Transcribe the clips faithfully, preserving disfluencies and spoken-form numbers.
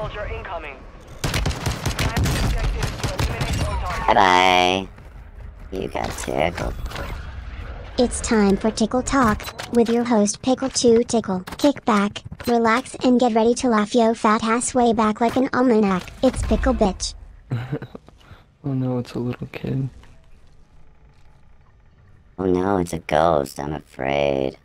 soldier incoming. Bye bye. You got tickled. It's time for Tickle Talk with your host Pickle two Tickle. Kick back, relax, and get ready to laugh your fat ass way back like an almanac. It's Pickle Bitch. Oh no, it's a little kid. Oh no, it's a ghost, I'm afraid.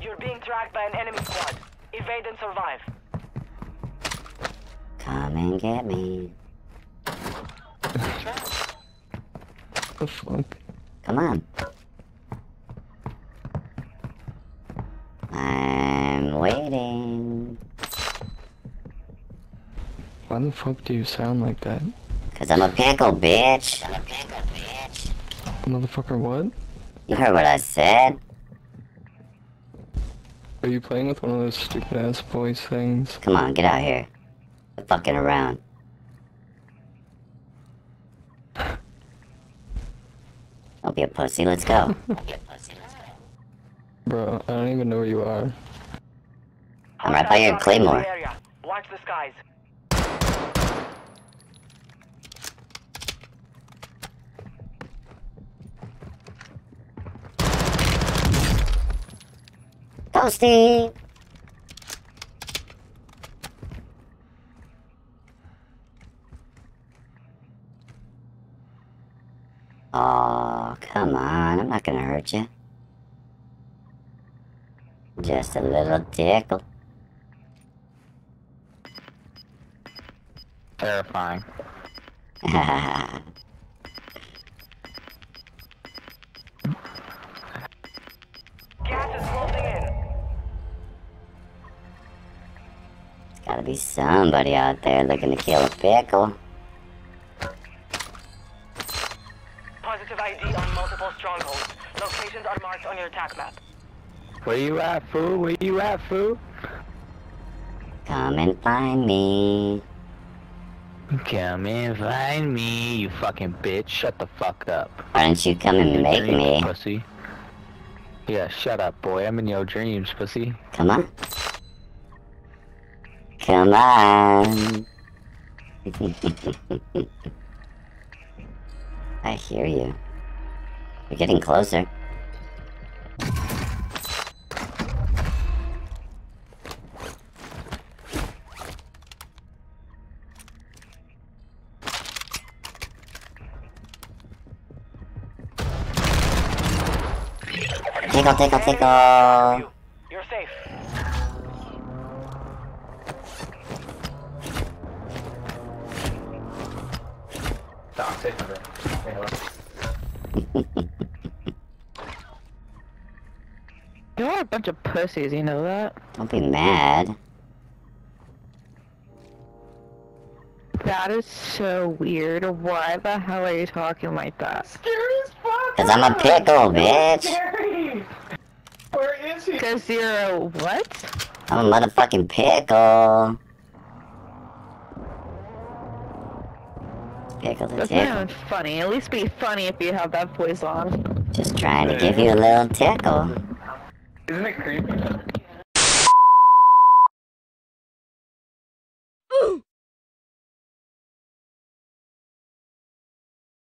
You're being tracked by an enemy squad. Evade and survive. Come and get me. What the fuck? Come on. I'm waiting. Why the fuck do you sound like that? Cause I'm a pickle, bitch. I'm a pickle, bitch. Motherfucker, what? You heard what I said. Are you playing with one of those stupid ass voice things? Come on, get out here. I'm fucking around. Don't be a pussy, let's go. Bro, I don't even know where you are. I'm right by your claymore. Watch the skies. Ghosty! Oh, come on, I'm not gonna hurt you. Just a little tickle. Terrifying. Gotta be somebody out there looking to kill a pickle. Positive I D on multiple strongholds. Locations are marked on your attack map. Where you at, fool? Where you at, fool? Come and find me. Come and find me, you fucking bitch. Shut the fuck up. Why don't you come and make dreams, me? Pussy. Yeah, shut up, boy. I'm in your dreams, pussy. Come on. Come on. I hear you. We're getting closer. Tickle, tickle, tickle. You're safe. Stop, take my breath. You're a bunch of pussies, you know that? Don't be mad. That is so weird. Why the hell are you talking like that? Scary as fuck! Cause I'm a pickle, bitch! Scary. Where is he? Cause you're a what? I'm a motherfucking pickle! That's not funny. At least be funny if you have that voice on. Just trying to give you a little tickle. Isn't it creepy?